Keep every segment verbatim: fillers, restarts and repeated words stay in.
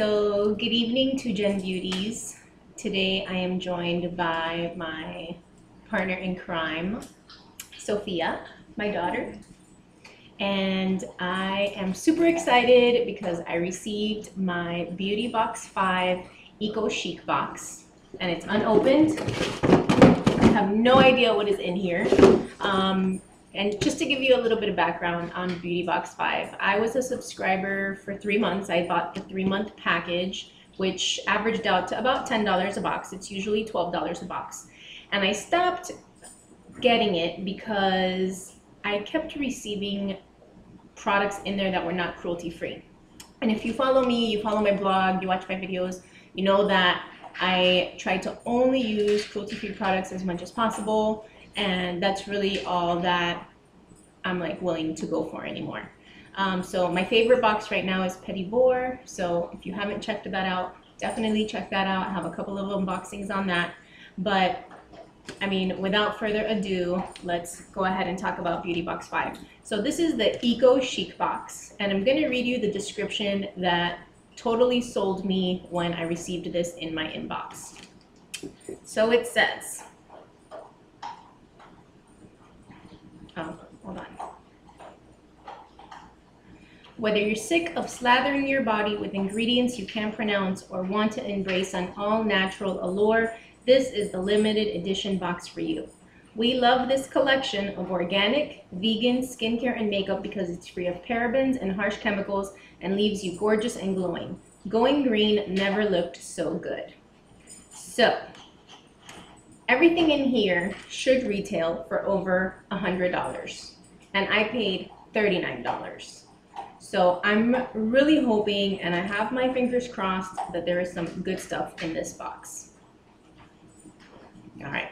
So good evening to Gen Beauties. Today I am joined by my partner in crime, Sophia, my daughter. And I am super excited because I received my Beauty Box five Eco Chic box, and it's unopened. I have no idea what is in here. Um, and just to give you a little bit of background on Beauty Box five, I was a subscriber for three months. I bought the three-month package, which averaged out to about ten dollars a box. It's usually twelve dollars a box. And I stopped getting it because I kept receiving products in there that were not cruelty-free. And if you follow me, you follow my blog, you watch my videos, you know that I try to only use cruelty-free products as much as possible, and that's really all that I'm like willing to go for anymore. Um, so my favorite box right now is Pettivore, so if you haven't checked that out, definitely check that out. I have a couple of unboxings on that, but I mean, without further ado, let's go ahead and talk about Beauty Box five. So this is the Eco Chic box, and I'm going to read you the description that totally sold me when I received this in my inbox. So it says, oh, hold on. Whether you're sick of slathering your body with ingredients you can't pronounce or want to embrace an all-natural allure, this is the limited edition box for you. We love this collection of organic, vegan skincare and makeup because it's free of parabens and harsh chemicals and leaves you gorgeous and glowing. Going green never looked so good. So, everything in here should retail for over one hundred dollars, and I paid thirty-nine dollars. So I'm really hoping, and I have my fingers crossed, that there is some good stuff in this box. All right,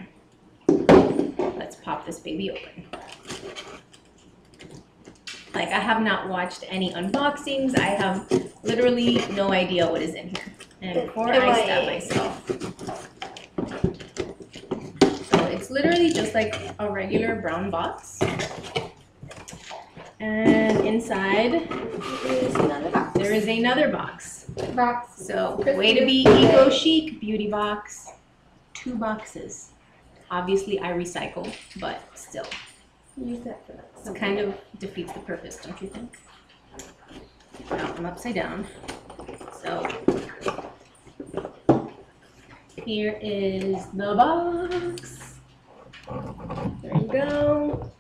let's pop this baby open. Like, I have not watched any unboxings. I have literally no idea what is in here. And before I stab myself. So it's literally just like a regular brown box. And inside is another box. There is another box. Box. So way to be eco chic, Beauty Box. Two boxes. Obviously, I recycle, but still. Use that for that. It kind of defeats the purpose, don't you think? Now I'm upside down. So here is the box. There you go.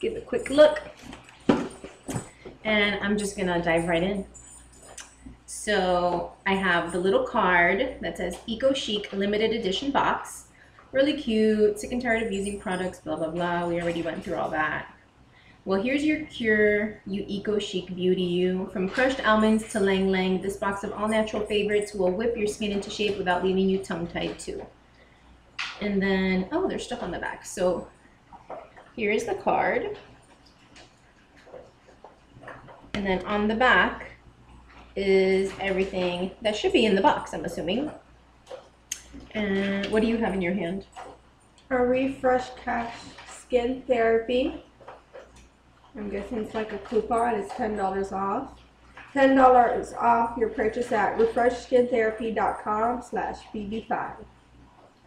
Give it a quick look. And I'm just gonna dive right in. So I have the little card that says Eco Chic Limited Edition Box. Really cute, sick and tired of using products, blah, blah, blah. We already went through all that. Well, here's your cure, you Eco Chic Beauty You. From crushed almonds to Lang Lang, this box of all-natural favorites will whip your skin into shape without leaving you tongue-tied too. And then, oh, there's stuff on the back. So here is the card. And then on the back is everything that should be in the box, I'm assuming. And what do you have in your hand? A Refresh Skin Therapy. I'm guessing it's like a coupon. It's ten dollars off. ten dollars off your purchase at refresh skin therapy dot com slash B B five.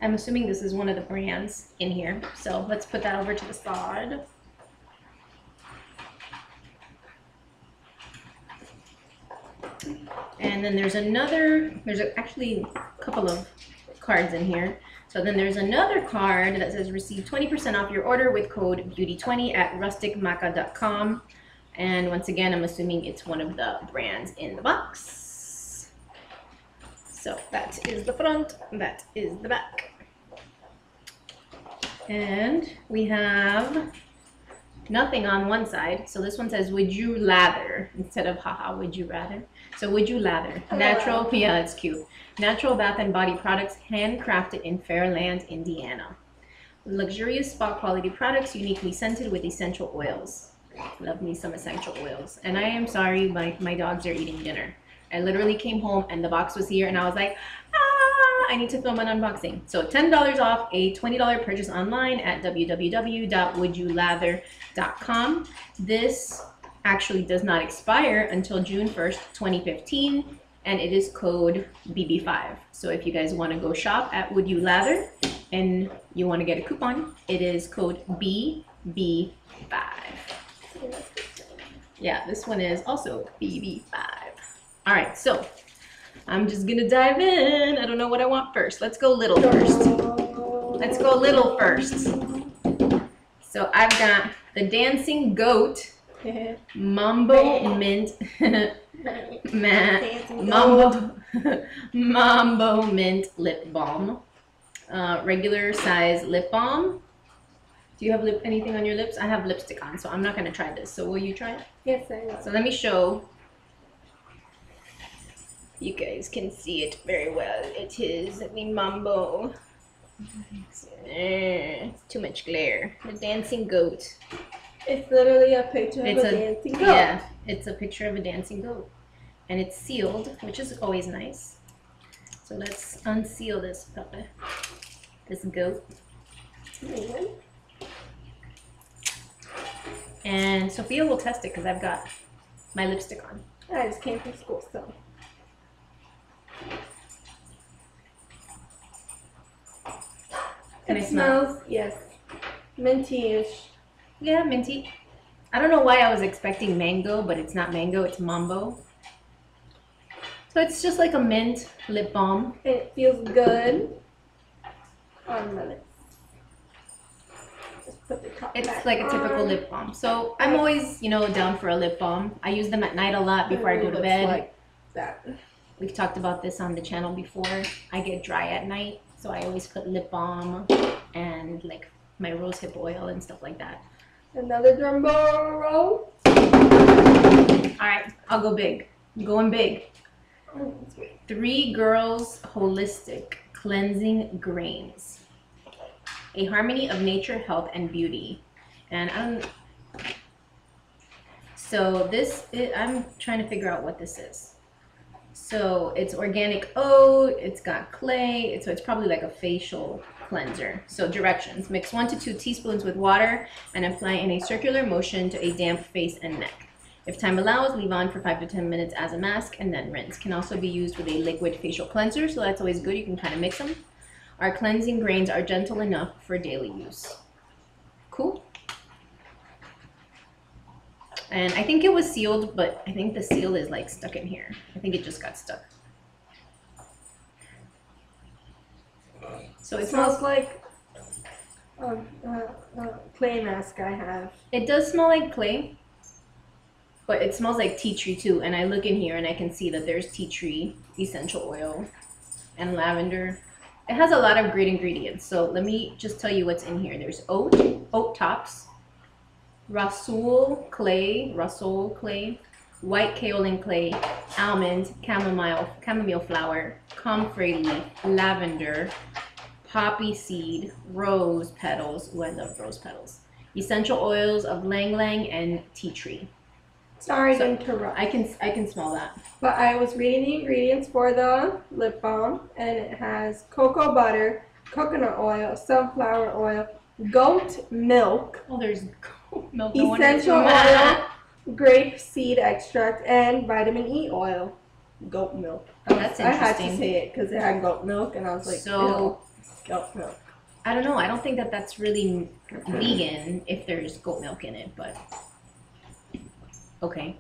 I'm assuming this is one of the brands in here. So let's put that over to the side. And then there's another, there's actually a couple of cards in here. So then there's another card that says receive twenty percent off your order with code beauty twenty at rustic maka dot com. And once again, I'm assuming it's one of the brands in the box. So that is the front, that is the back. And we have nothing on one side. So this one says, would you lather? Instead of haha, would you rather? So would you lather? Natural, yeah, it's cute. Natural bath and body products handcrafted in Fairland, Indiana. Luxurious spa quality products uniquely scented with essential oils. Love me some essential oils. And I am sorry, my, my dogs are eating dinner. I literally came home and the box was here and I was like, ah, I need to film an unboxing. So ten dollars off a twenty dollar purchase online at w w w dot would you lather dot com. This actually does not expire until June first, twenty fifteen, and it is code B B five. So if you guys want to go shop at Would You Lather and you want to get a coupon, it is code B B five. Yeah, this one is also B B five. All right, so I'm just gonna dive in. I don't know what I want first. Let's go little first. Let's go little first. So I've got the Dancing Goat Mambo Mint Mambo Mambo Mint Lip Balm, uh, regular size lip balm. Do you have lip anything on your lips? I have lipstick on, so I'm not gonna try this. So will you try it? Yes, I will. So let me show. You guys can see it very well. It is the Mambo. It's eh, too much glare. The Dancing Goat. It's literally a picture it's of a, a dancing goat. Yeah, it's a picture of a dancing goat. And it's sealed, which is always nice. So let's unseal this puppy. This goat. And Sophia will test it because I've got my lipstick on. I just came from school, so. Can it I smell? Smells, yes, minty-ish. Yeah, minty. I don't know why I was expecting mango, but it's not mango, it's mambo. So it's just like a mint lip balm. It feels good on my lips. Just put the top it's back like on. A typical lip balm. So I'm always, you know, down for a lip balm. I use them at night a lot before it I go to bed. Like that. We've talked about this on the channel before. I get dry at night, so I always put lip balm and like my rosehip oil and stuff like that. Another drum roll. Alright, I'll go big. I'm going big. Oh, Three Girls Holistic Cleansing Grains. A harmony of nature, health, and beauty. And I'm... So this... Is, I'm trying to figure out what this is. So it's organic oat, it's got clay, so it's probably like a facial cleanser. So directions, mix one to two teaspoons with water and apply in a circular motion to a damp face and neck. If time allows, leave on for five to ten minutes as a mask and then rinse. Can also be used with a liquid facial cleanser, so that's always good, you can kind of mix them. Our cleansing grains are gentle enough for daily use. Cool. And I think it was sealed, but I think the seal is like stuck in here. I think it just got stuck. So it, it smells, smells like um, uh, uh, clay mask I have. It does smell like clay, but it smells like tea tree too. And I look in here and I can see that there's tea tree, essential oil, and lavender. It has a lot of great ingredients. So let me just tell you what's in here. There's oat, oat tops. Rasool clay, Rasool clay, white kaolin clay, almond, chamomile, chamomile flower, comfrey leaf, lavender, poppy seed, rose petals. Ooh, I love rose petals. Essential oils of lang lang and tea tree. Sorry so, to interrupt. I can I can smell that. But I was reading the ingredients for the lip balm, and it has cocoa butter, coconut oil, sunflower oil, goat milk. Oh, there's. Milk, no essential oil, grape seed extract, and vitamin E oil. Goat milk. Oh, that's I interesting. I had to say it because it had goat milk, and I was like, so goat milk. I don't know. I don't think that that's really vegan if there's goat milk in it, but okay.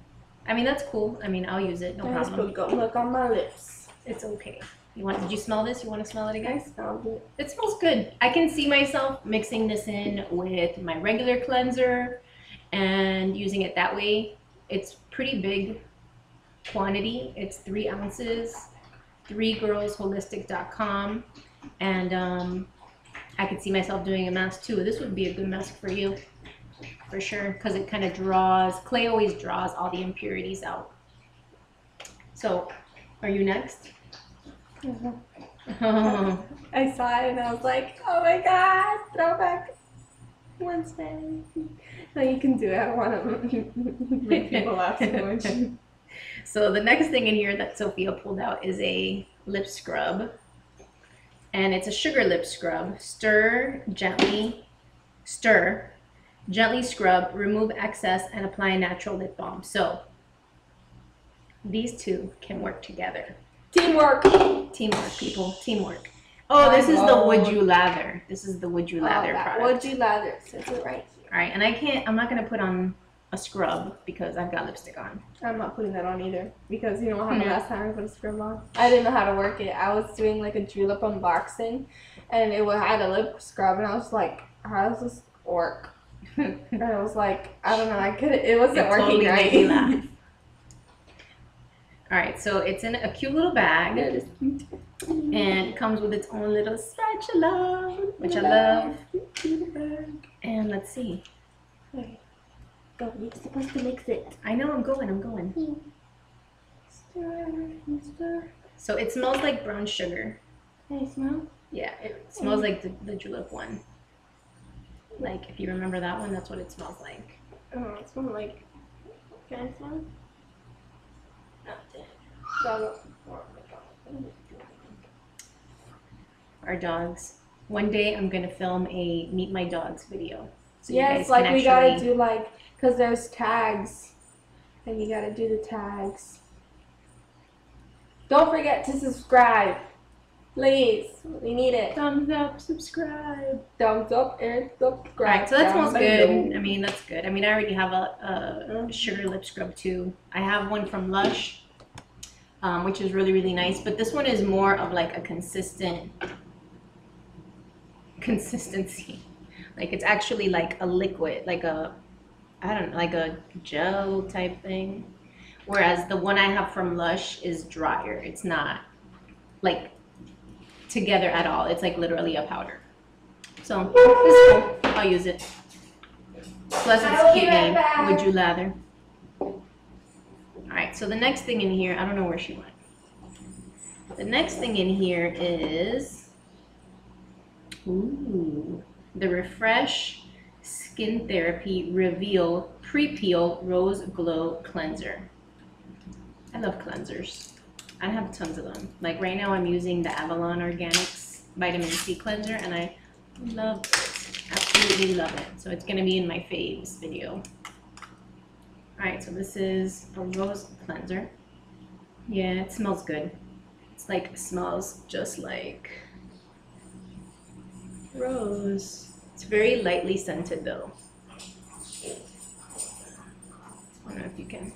I mean, that's cool. I mean, I'll use it. No I problem. I put goat milk on my lips. It's okay. You want? Did you smell this? You want to smell it again? I smelled it. It smells good. I can see myself mixing this in with my regular cleanser and using it that way. It's pretty big quantity. It's three ounces. three girls holistic dot com, and um, I could see myself doing a mask too. This would be a good mask for you, for sure, because it kind of draws. Clay always draws all the impurities out. So, are you next? Oh. I saw it and I was like, oh my god, throwback Wednesday. No, you can do it. I want to make people laugh so much. So the next thing in here that Sophia pulled out is a lip scrub. And it's a sugar lip scrub. Stir gently, stir, gently scrub, remove excess, and apply a natural lip balm. So these two can work together. Teamwork. Teamwork, people. Teamwork. Oh, this is the Would You Lather. This is the Would You Lather oh, product. Would You Lather. So it's right here. All right, and I can't, I'm not going to put on a scrub because I've got lipstick on. I'm not putting that on either because you know how the mm-hmm. last time I put a scrub on? I didn't know how to work it. I was doing like a Drew Lip unboxing and it had a lip scrub and I was like, how does this work? And I was like, I don't know, I couldn't, it wasn't it working totally right. Made me laugh. All right, so it's in a cute little bag. That is cute. And it comes with its own little spatula, which I love. And let's see. Okay. Go, you're supposed to mix it. I know, I'm going, I'm going. Stir, stir. So it smells like brown sugar. Can you smell? Yeah, it smells like the, the julep one. Like, if you remember that one, that's what it smells like. Oh, it smells like... Can I smell? Our dogs. One day I'm gonna film a meet my dogs video. So yes, like we gotta do like, cause there's tags, and you gotta do the tags. Don't forget to subscribe, please. We need it. Thumbs up, subscribe. Thumbs up and subscribe. All right, so that smells good. I mean, that's good. I mean, I already have a, a sugar lip scrub too. I have one from Lush. Um, which is really, really nice. But this one is more of like a consistent consistency. Like it's actually like a liquid, like a, I don't know, like a gel type thing. Whereas the one I have from Lush is drier. It's not like together at all. It's like literally a powder. So this is cool. I'll use it. Plus it's cute name. Would You Lather? All right, so the next thing in here, I don't know where she went. The next thing in here is, ooh, the Refresh Skin Therapy Reveal Pre-Peel Rose Glow Cleanser. I love cleansers. I have tons of them. Like right now I'm using the Avalon Organics Vitamin C Cleanser and I love it, absolutely love it. So it's gonna be in my faves video. Alright, so this is a rose cleanser. Yeah, it smells good. It's like, it smells just like rose. It's very lightly scented though. I don't know if you can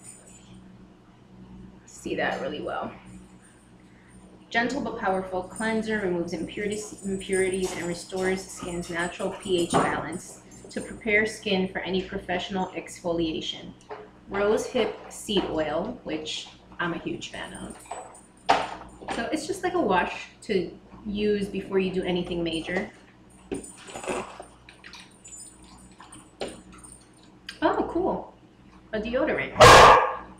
see that really well. Gentle but powerful cleanser removes impurities, impurities and restores skin's natural pH balance to prepare skin for any professional exfoliation. Rose hip seed oil, which I'm a huge fan of. So it's just like a wash to use before you do anything major. Oh, cool. A deodorant.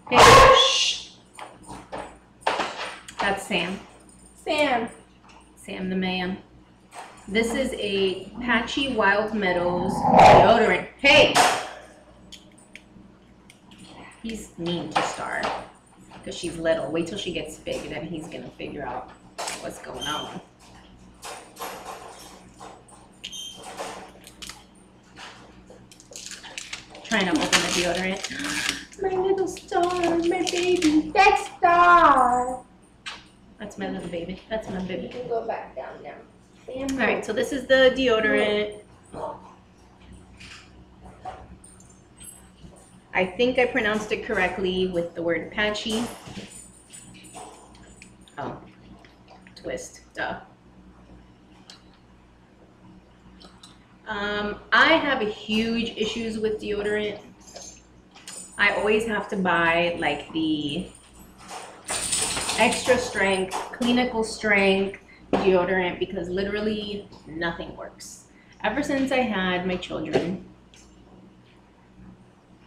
Hey, shh. That's Sam. Sam. Sam the man. This is a Pachy Wild Meadows deodorant. Hey! He's mean to Star because she's little. Wait till she gets big, then he's going to figure out what's going on. Trying to open the deodorant. My little Star, my baby. That's Star. That's my little baby. That's my baby. You can go back down now. All right, so this is the deodorant. I think I pronounced it correctly with the word patchy. Oh, twist, duh. Um, I have huge issues with deodorant. I always have to buy like the extra strength, clinical strength deodorant because literally nothing works. Ever since I had my children,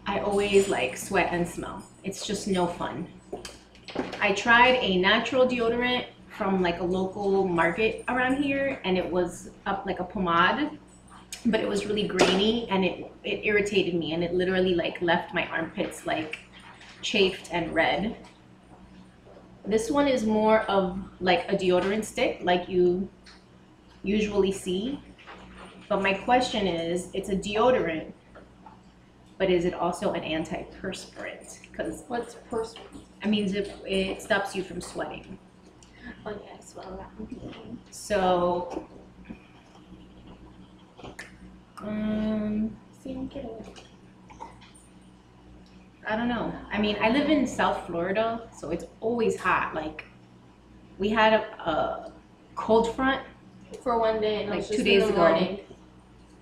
I always like sweat and smell. It's just no fun. I tried a natural deodorant from like a local market around here and it was up like a pomade, but it was really grainy and it, it irritated me and it literally like left my armpits like chafed and red. This one is more of like a deodorant stick like you usually see. But my question is, it's a deodorant, but is it also an antiperspirant? Because what's perspirant? I mean, it, it stops you from sweating. Oh yeah, as well. So um I don't know. I mean, I live in South Florida, so it's always hot. Like, we had a, a cold front for one day, and like it was just two days in the morning. ago.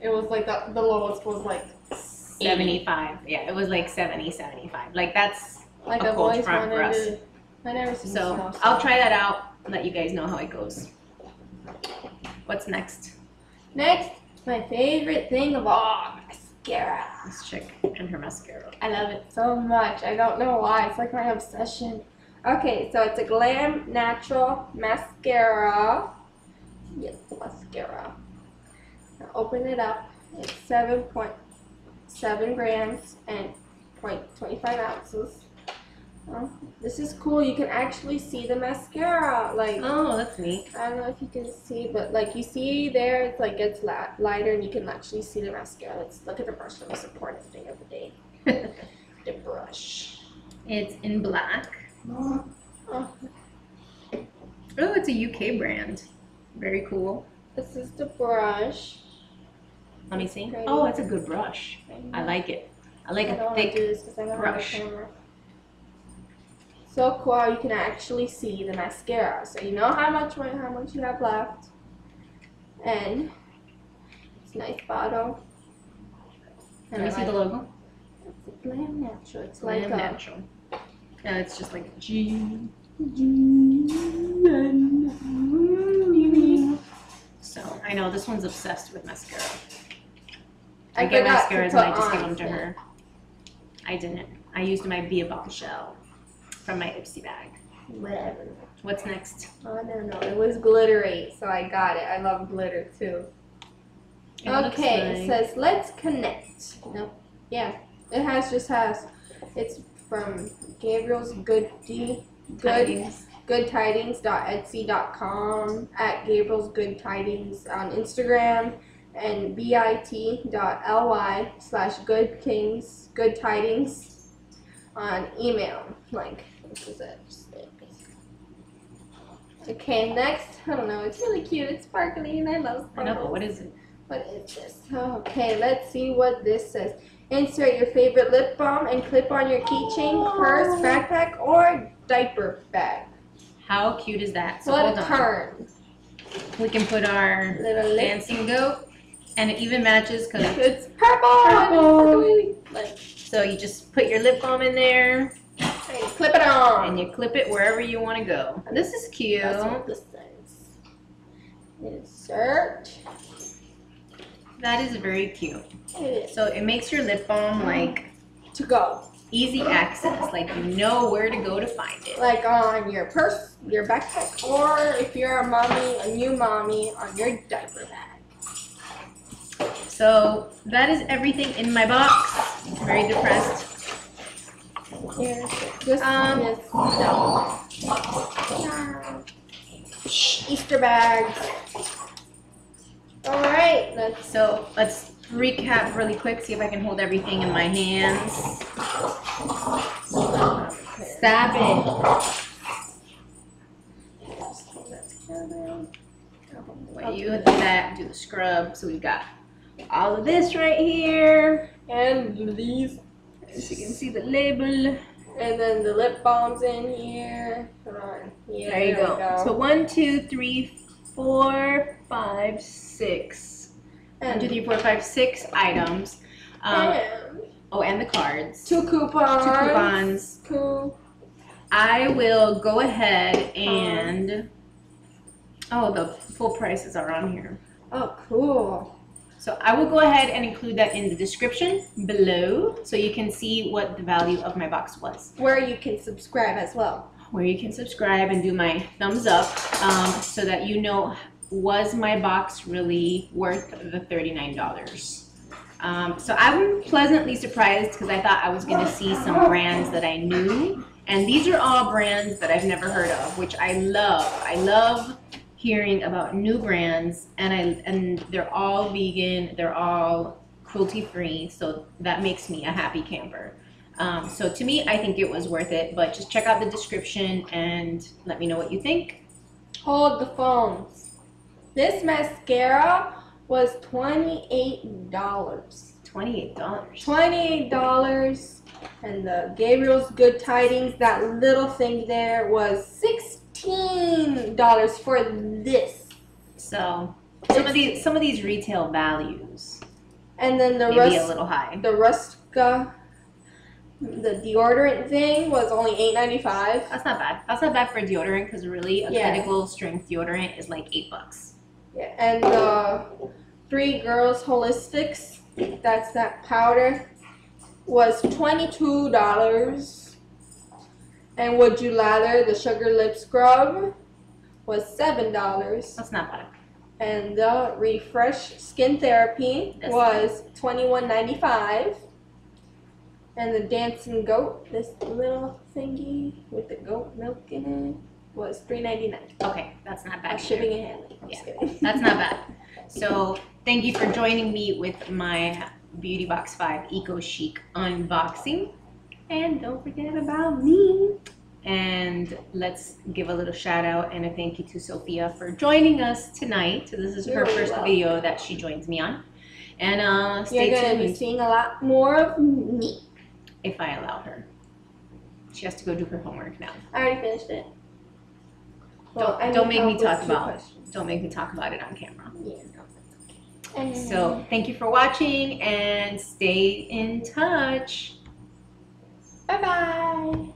It was like the, the lowest was like seventy-five. eighty. Yeah, it was like seventy, seventy-five. Like, that's like a cold front for us. I never seen so snow, so I'll try that out and let you guys know how it goes. What's next? Next, my favorite thing of all. Mascara. This chick and her mascara. I love it so much. I don't know why. It's like my obsession. Okay, so it's a Glam Natural mascara. Yes, mascara. Now open it up. It's seven point seven grams and zero point two five ounces. Oh, this is cool. You can actually see the mascara. Like, oh, that's neat. I don't know if you can see, but like you see there, it's like it's lighter, and you can actually see the mascara. Let's look at the brush. The most important thing of the day. The brush. It's in black. Oh. Oh. Oh, it's a U K brand. Very cool. This is the brush. Let me see. Right oh, it's a good brush. I like it. I like I a thick do this I don't brush. So cool, you can actually see the mascara. So you know how much how much you have left. And it's a nice bottle. Can I see the logo? It's a Glam Natural. It's Glam Natural. No, it's just like G. So I know this one's obsessed with mascara. I get mascaras and I just give them to her. I didn't. I used my Via Bombshell from my Ipsy bag. Whatever. What's next? Oh, no, no. It was glittery, so I got it. I love glitter, too. It okay, like... it says, let's connect. Nope. Yeah. It has, just has, it's from Gabriel's Good D, Good Good Tidings. Etsy dot com, at Gabriel's Good Tidings on Instagram, and bit.ly slash Good Kings, Good Tidings on email. Like, this is it. Okay, next, I don't know, it's really cute, it's sparkly, and I love sparkles. I know, but what is it? What is this? Okay, let's see what this says. Insert your favorite lip balm and clip on your keychain, oh. purse, backpack, or diaper bag. How cute is that? So what a turn. We can put our little dancing goat, and it even matches because it's purple. purple. Like, so you just put your lip balm in there. And clip it on. And you clip it wherever you want to go. And this is cute. That's what this says. Insert. That is very cute. It is. So it makes your lip balm like to go. Easy access. Like, you know where to go to find it. Like on your purse, your backpack, or if you're a mommy, a new mommy, on your diaper bag. So that is everything in my box. Very depressed. Here, this um, one is no. No. Easter bags. All right, let's so let's recap really quick. See if I can hold everything in my hands. Stab it. What you do that? Do the scrub. So we've got all of this right here, and these. As you can see the label. And then the lip balm's in here. Come on. Yeah, there you there go. go. So one, two, three, four, five, six. And one, two, three, four, five, six items. Um, and oh, and the cards. Two coupons. Two coupons. Cool. I will go ahead and... Oh, the full prices are on here. Oh, cool. So I will go ahead and include that in the description below so you can see what the value of my box was. Where you can subscribe as well. Where you can subscribe and do my thumbs up um, so that you know, was my box really worth the thirty-nine dollars? Um, so I'm pleasantly surprised because I thought I was going to see some brands that I knew. And these are all brands that I've never heard of, which I love. I love hearing about new brands, and I and they're all vegan, they're all cruelty free, so that makes me a happy camper. Um, so to me, I think it was worth it, but just check out the description and let me know what you think. Hold the phones. This mascara was twenty-eight dollars. twenty-eight dollars? twenty-eight dollars. And the Gabriel's Good Tidings, that little thing there, was sixteen dollars for this. So, some of these some of these retail values. And then the maybe a little high. The Rustica, the deodorant thing was only eight ninety-five. That's not bad. That's not bad for a deodorant, because really, a yeah. clinical strength deodorant is like eight bucks. Yeah. And the uh, Three Girls Holistics, that's that powder, was twenty-two dollars. And Would You Lather, the sugar lip scrub, was seven dollars. That's not bad. And the Refresh Skin Therapy that's was twenty-one ninety-five. And the Dancing Goat, this little thingy with the goat milk in it, was three ninety-nine. Okay, that's not bad. Shipping and handling. Yeah, that's not bad. So thank you for joining me with my Beauty Box five Eco Chic unboxing. And don't forget about me. And let's give a little shout out and a thank you to Sophia for joining us tonight. So this is her really first well. video that she joins me on. And uh, stay tuned. You're going to be seeing a lot more of me. If I allow her. She has to go do her homework now. I already finished it. Well, don't don't make me talk about questions. Don't make me talk about it on camera. Yeah. And so thank you for watching and stay in touch. Bye bye.